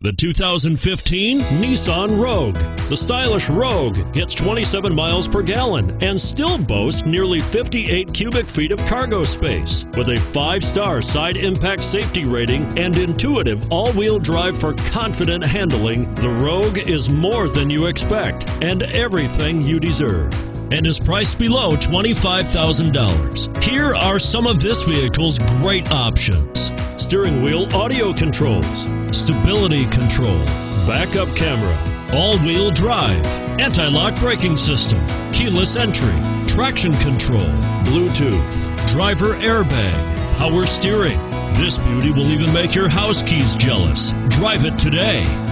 The 2015 Nissan Rogue. The stylish Rogue gets 27 miles per gallon and still boasts nearly 58 cubic feet of cargo space. With a 5-star side impact safety rating and intuitive all-wheel drive for confident handling, the Rogue is more than you expect and everything you deserve, and is priced below $25,000. Here are some of this vehicle's great options: steering wheel audio controls, stability control, backup camera, all-wheel drive, anti-lock braking system, keyless entry, traction control, Bluetooth, driver airbag, power steering. This beauty will even make your house keys jealous. Drive it today.